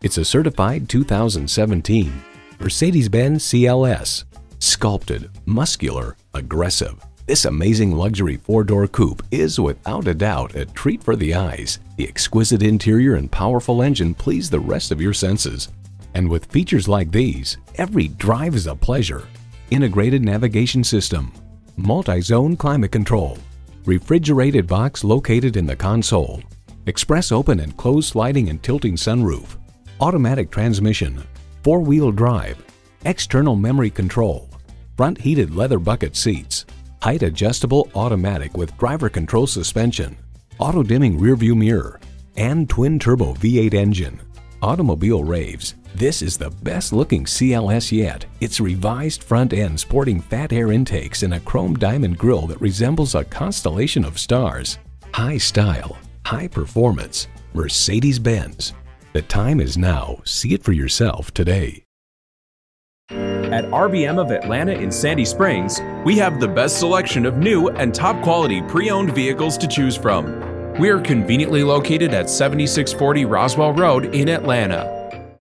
It's a certified 2017 Mercedes-Benz CLS. Sculpted, muscular, aggressive. This amazing luxury four-door coupe is without a doubt a treat for the eyes. The exquisite interior and powerful engine please the rest of your senses. And with features like these, every drive is a pleasure. Integrated navigation system, multi-zone climate control, refrigerated box located in the console, express open and closed sliding and tilting sunroof, automatic transmission, four-wheel drive, external memory control, front heated leather bucket seats, height adjustable automatic with driver control suspension, auto dimming rearview mirror, and twin turbo V8 engine. Automobile raves, this is the best looking CLS yet. Its revised front end sporting fat air intakes and a chrome diamond grille that resembles a constellation of stars. High style, high performance, Mercedes-Benz. The time is now. See it for yourself today. At RBM of Atlanta in Sandy Springs, we have the best selection of new and top quality pre-owned vehicles to choose from. We are conveniently located at 7640 Roswell Road in Atlanta.